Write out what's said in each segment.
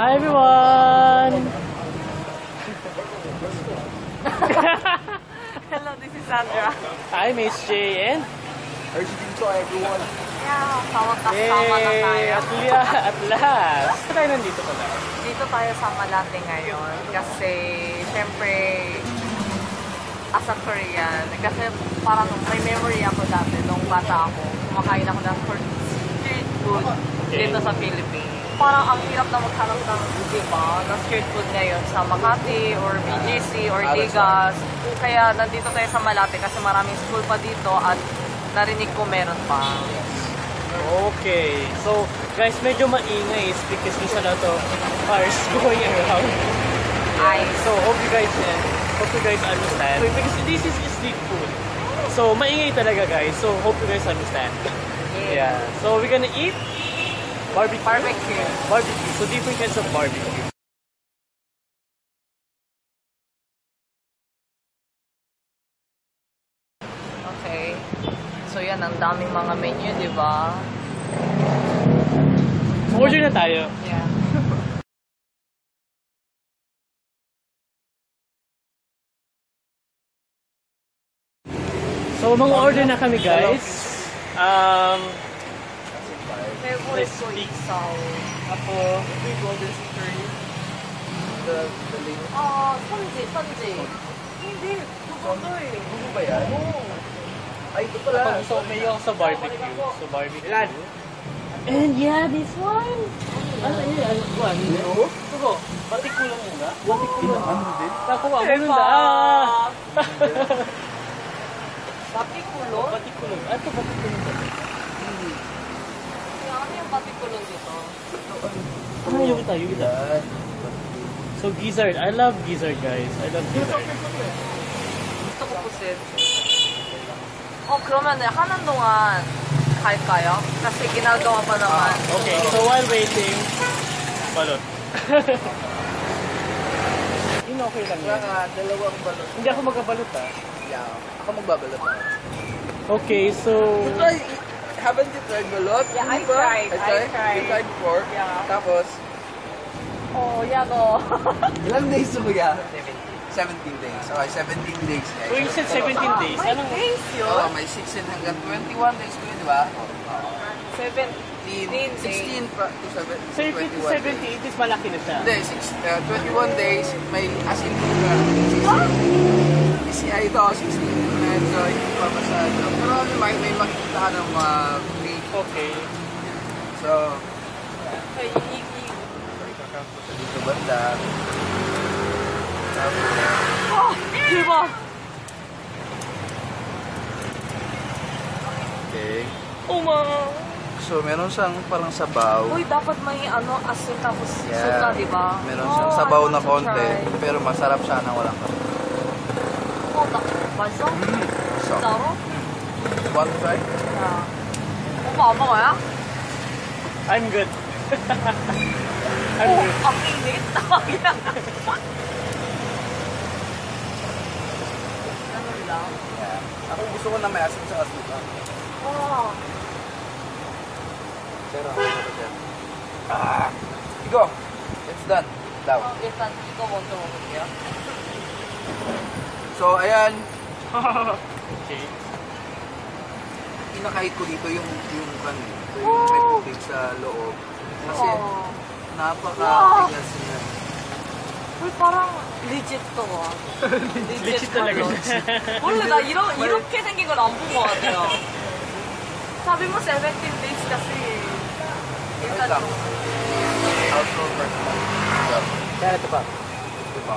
Hi everyone! Hello, this is Sandra. I'm HJ and RG to everyone. Yeah, sama-sama tayo. At last. Saan tayo nandito pala? Dito tayo sa Malate ngayon kasi syempre as a Korean kasi parang may memory ako dati nung bata ako. Kumakain ako ng street food dito sa Philippines. Parang ang hirap na maghanap ng street food ngayon sa Makati or BGC or Legaz. Kaya nandito tayo sa Malate kasi maraming school pa dito at narinig ko meron pa. Okay. So guys, medyo maingay because there's a lot of cars going around. So hope you guys understand. Because this is street food. So maingay talaga guys. So hope you guys understand. Yeah. So we're gonna eat Barbecue. So different kinds of barbecue. Okay. So yan, ang daming mga menu, di ba? Order na tayo. Yeah. So mag-order na kami guys. Let's speak isaw. Apo, we go this curry. The link. Oh, sanji. Hindi, tukoto eh. Ano ba yan? Ay, ito pala. So, may yung sa barbecue. So, barbecue. And yeah, this one. Ano yun? Ano yun? Ano? Tuko, baticulon yun na? Baticulon. Ano din? Nakuha mo nun na. Baticulon? Baticulon. Ano ito baticulon? Baticulon dito. Ah, yung ita. So, gizzard. I love gizzard, guys. Gusto ko pusit. Oh, 그러면 하는 동안 갈까요? kasi ginagawa pa naman. Okay, so while waiting, balut. Yun okay lang yun. Dalawang balut. Hindi ako magbabalot, ha? Yeah, ako magbabalot. Okay, so... Haven't you tried balut? Yeah, I tried. You tried before? Yeah. Tapos? Oh, yeah, no. Ilang days to kuya? 17 days. Okay, 17 days guys. So you said 17 days? May anong days yun? Oo, may 16 hanggang 21 days kuya, di ba? 16 pa to 21 days. So if it's 17, it's malaki na siya? Hindi, 21 days, may asin kuya. What? Ito, 16. So, hindi pa masyado. Pero may makikita ka ng meat. Okay. So, ikakampo sa dito banda. Oh! Diba? Okay. So, meron siyang parang sabaw. Uy, dapat may asin tapos suka, diba? Meron siyang sabaw na konti. Pero masarap siya na walang kape. Oh, basong? Saro? Want to try? Yeah. Mukha kaya? I'm good. I'm good. Ang init. Ganun lang. Yeah. Ako gusto ko na may asin sa asbuk. Oh. Sera. Igo. It's done. Daw. It's done. Igo mo to. Yeah. So, ayan. Okay. Kinakahit ko dito yung may tubig sa loob. Kasi, napaka-tigas niya. Uy, parang legit to. Legit talaga. 몰라, 이렇게 생긴 건 안 본 것 같아요. Sabi mo, 17 days kasi. Ito lang. Outdoor person. Kaya ito ba? Ito ba?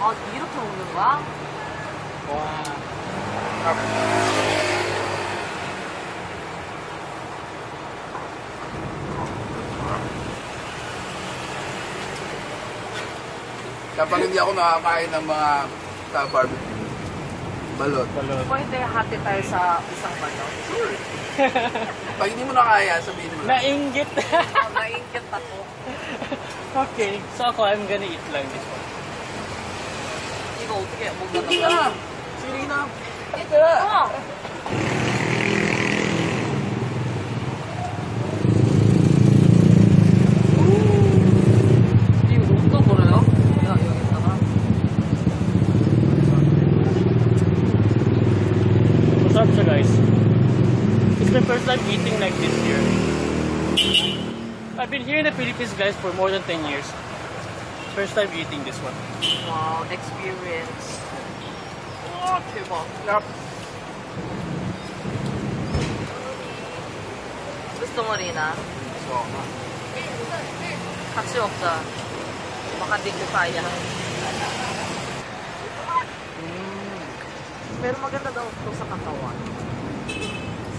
아, 이렇게 먹는 거야? 와. Kapag hindi ako nakakain ng mga barbecue, balot. Pwede happy tayo sa isang balot. Sure. Pag hindi mo nakaya, sabihin mo lang. Nainggit. Nainggit ako. Okay. So ako, I'm gonna eat lang this one. Hindi na! Sige na! Ito na! Eating like this here. I've been here in the Philippines, guys, for more than 10 years. First time eating this one. Wow, experience. Oh, people. Yep. Gusto mo rin, ah? Gusto ako na. Kasi oksa. Baka di ko kaya. Pero maganda daw ito sa katawan.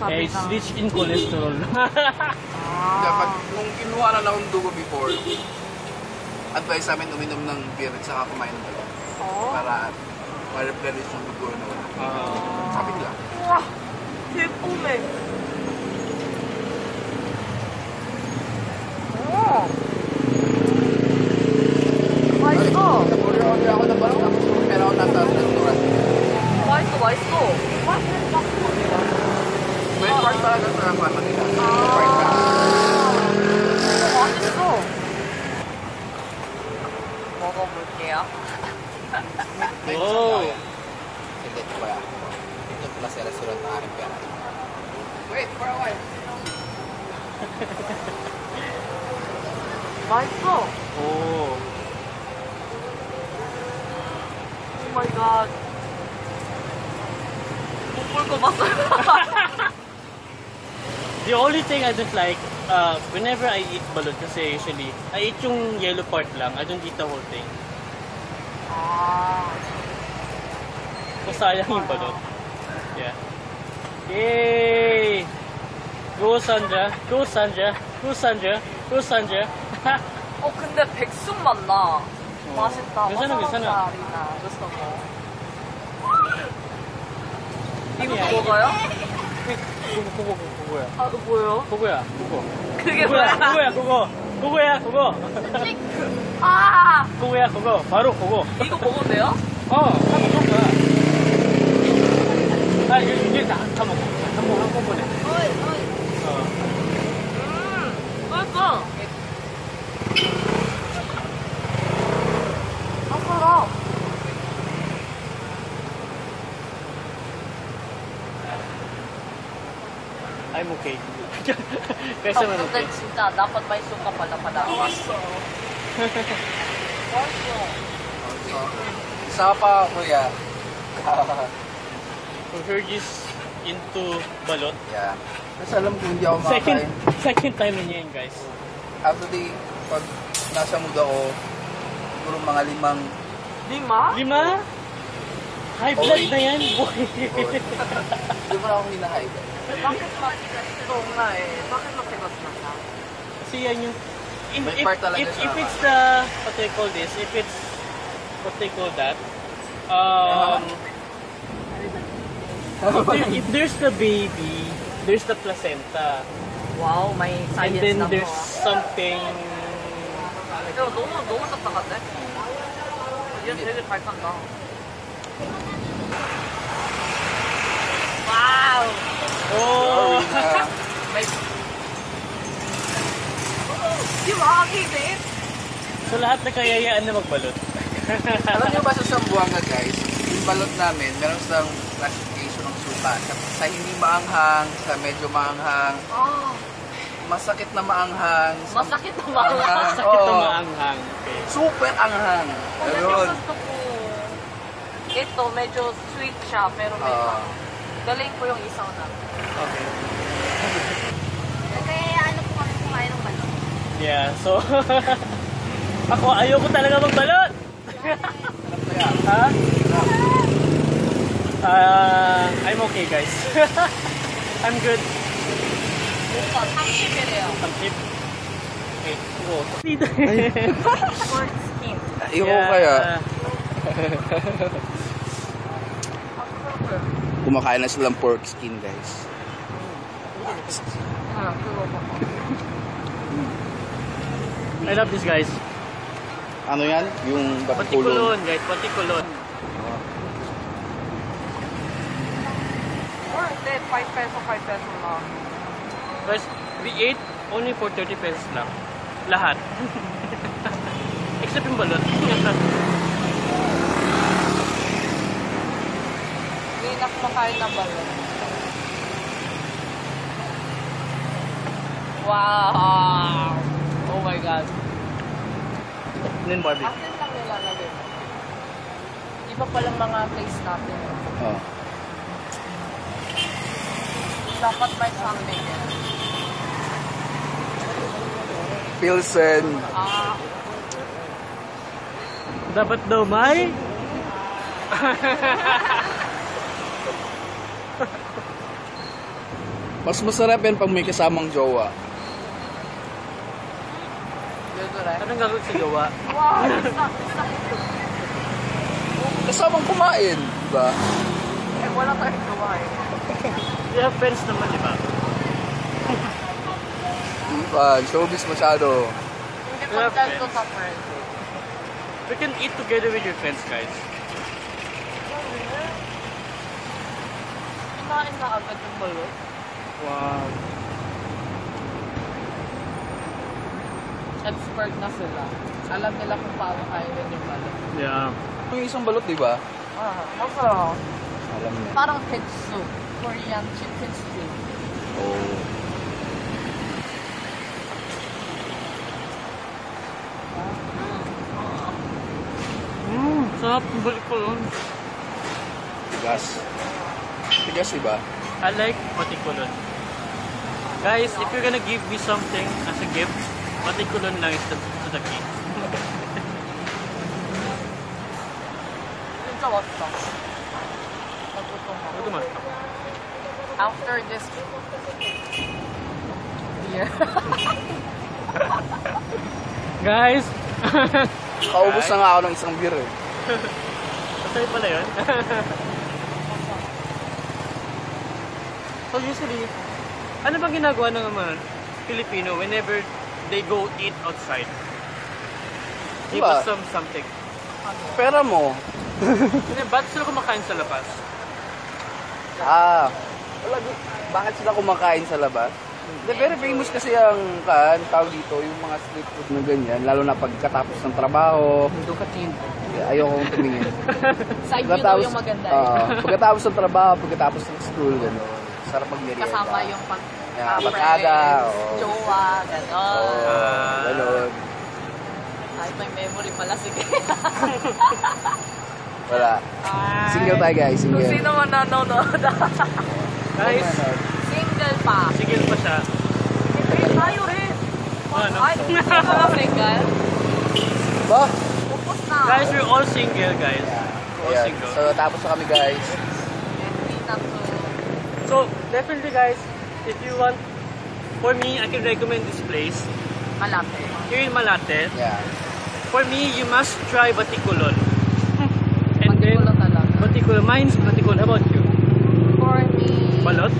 Yeah, it's rich in cholesterol. Dapat nung kinuha na lang ang dugo before, advice namin uminom ng beer at saka kumain ng dugo. Para ma-replenish yung dugo na wala. Sabi nila. Wow! Tip ulit! Wow! Wise ko! Napuri ako na parang ako. Pero ako natataturan. Wise ko! Wise ko! May part talaga sa Manila. Part ka. Honest ko. Mokomot niya. Oh! Hindi ko kaya. Ito pala sa restaurant na aming pera. Wait, for a while. Bite ko. Oh. Oh my God. Pupul ko basta. The only thing I don't like, whenever I eat balut, kasi usually, I eat yung yellow part lang. I don't eat the whole thing. Masayang yung balut. Yeah. Yay! Go Sandra! Go Sandra! Go Sandra! Go Sandra! Oh, 근데 백숙 맛나. 맛있다. 괜찮아, 괜찮아. 맛있어. 이거 먹어요? 그거야. 아, 뭐예요? 그거야, 그거. 그게 뭐야? 그거야, 그거. 그거야, 그거. 아! 그거야, 그거. 바로 그거. 이거 먹어도 돼요? 어, 한 거야. 아, 이게 다 먹어. 한꺼번에. 맛있어. 맛있어. I'm okay. Kaya sa manok. Kapag nagsinta, dapat may suka pala padawas. Oso. Isa pa, kuya. Hergis into balot. Yeah. Kasi alam ko hindi ako makakain. Second time niya yun, guys. Actually, pag nasa mood ako, siguro mga limang... Lima? Lima? High blood na yan, boy. Hindi mo na akong hinahay. Bakit matigas ito nga eh? Bakit matigas na ka? Kasi yan yung... If it's the... What do you call this? If it's... What do you call that? If there's the baby, there's the placenta. Wow, may science na ko. And then there's something... Ikaw, doon sa takat eh. Yan, really part ng tao. Wow! Oh! Yung hangin eh! So lahat na kayayaan na magbalot. Alam nyo ba sa Sambuanga, guys, yung balot namin, meron silang classification ng suka. Sa hindi maanghang, sa medyo maanghang, masakit na maanghang. Masakit na maanghang? Masakit na maanghang. Super anghang. Ganun. Ito, medyo sweet siya, pero may galing po yung isaw na. Okay. Kaya ano po kami kumain ng balot? Yeah, so... Ako, ayoko talaga magbalot! Ha? I'm okay, guys. I'm good. I'm cheap. cake quote. Pork skin. Iyo kaya. Kumakain na silang pork skin, guys. I love this, guys. Ano yan? Yung baticulon. Baticulon, guys. Baticulon. Worth it. 5 peso, 5 peso lang. Guys, we ate only for 30 pesos lang. Lahat. Except yung balut. Hindi na kumakain ng balut. Wow! Oh my God. Nin Barbie. Akin lang nilalagay. Iba palang mga place natin. Oo. Dapat may something yan. Pilsen. Dapat daw may? Mas masarap yan pag may kasamang jowa. Anong gagawin sa jowa? Wow! Kasamang kumain, diba? Eh, wala tayong jowa eh. You have friends naman, diba? Showbiz masyado. Hindi contento sa friends. We can eat together with your friends, guys. Kinain na agad yung balut. Wow. Expert na sila. Alam nila kung paano kainin yung balut. Yeah. Yung isang balut, di ba? Masarap. Alam niya. Parang head soup. Korean chicken soup. Oh. Sarap yung baticulon. Tigas. Tigas, di ba? I like baticulon. Guys, if you're gonna give me something as a gift, baticulon lang is the key. It's a lot of stuff. After this beer. Guys! Kaubos na nga ako ng isang beer eh. Masaya pala yun. So usually, ano bang ginagawa ng mga Filipino whenever they go eat outside? Give us something. Pera mo. Ba't sila kumakain sa labas? Bakit sila kumakain sa labas? Very famous kasi ang tao dito, yung mga street food na ganyan, lalo na pagkatapos ng trabaho. Doon ka tinto. Ayokong tumingin. Side view daw yung maganda. Pagkatapos ng trabaho, pagkatapos ng school, gano'n. Sarap mag-merienda. Kasama yung pag-ada, jowa, gano'n. Ay, may memory pala, sige. Wala. Single tayo, guys. Single. Kung sino man nanonood. Guys. Single pa. Single pa siya. Single tayo rin. Ay, hindi ka mga single. Ba? Pupos na. Guys, we're all single, guys. All single. So, tapos na kami, guys. So, definitely, guys, if you want, for me, I can recommend this place. Malate. Here in Malate. Yeah. For me, you must try baticulon. Baticulon talaga. Baticulon. Mine's baticulon. How about you? For me, balut?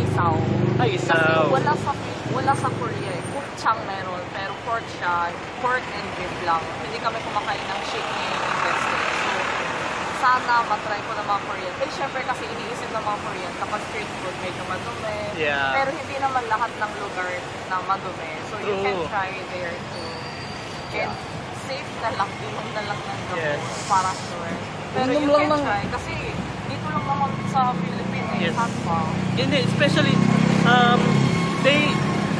Isaw. Ay, isaw. Kasi wala sa Korea. Kupchang meron. Pero pork siya. Pork and beef lang. Hindi kami kumakain ng chicken and vegetables. So, sana matry ko na mga Korean. Pero syempre kasi iniisip na mga Korean kapag street food medyo madumi. Yeah. Pero hindi naman lahat ng lugar na madumi. So, you can try there too. And safe na lang. Inom na lang ng gabi. Yes. Para sure. Pero you can try. Kasi dito lang naman sa Philippines. Yes. And then, especially,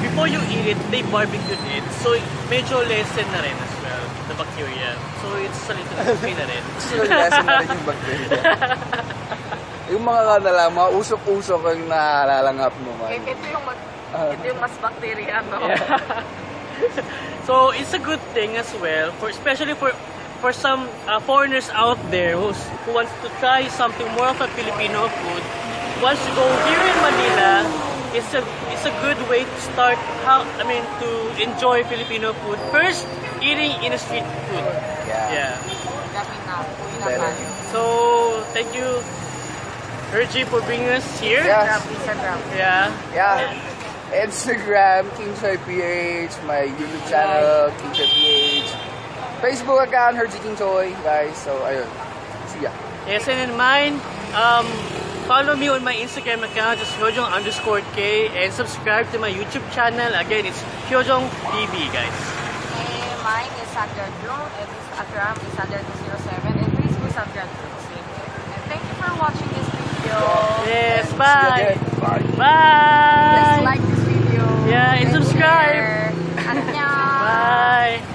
before you eat it, they barbecued it. So, medyo lessen na rin as well, the bacteria. So, it's a little okay na rin. So, lessen na rin yung bacteria. Yung mga kanalama, usok-usok ang nalalangap mo man. Ito yung mas bacteria, no? Yeah. So, it's a good thing as well, especially for some foreigners out there who wants to try something more of a Filipino food. Once you go here in Manila, it's a good way to start. To enjoy Filipino food first, eating in a street food. Yeah. So thank you, RG, for bringing us here. Yes. Yeah. Instagram kingshayPH, my YouTube channel kingshayPH, Facebook account RG KingshayPH, guys. So ayun. See ya. Yes, and in mine, follow me on my Instagram account, just HyojungK, and subscribe to my YouTube channel. Again, it's HyojungTV, guys. And mine is Sandra Jung, and Instagram is Sandra07, and Facebook Sandra. And thank you for watching this video. Yes, bye. Bye. Please like this video. Yeah, and subscribe. Bye.